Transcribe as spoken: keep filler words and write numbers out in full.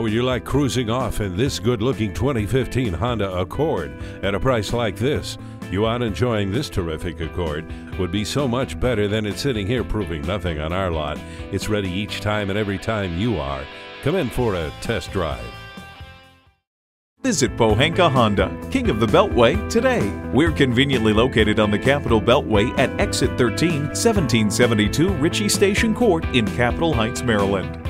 Would you like cruising off in this good-looking twenty fifteen Honda Accord at a price like this? You out enjoying this terrific Accord would be so much better than it's sitting here proving nothing on our lot. It's ready each time and every time you are. Come in for a test drive. Visit Pohanka Honda, King of the Beltway, today. We're conveniently located on the Capitol Beltway at Exit thirteen, seventeen seventy-two Ritchie Station Court in Capitol Heights, Maryland.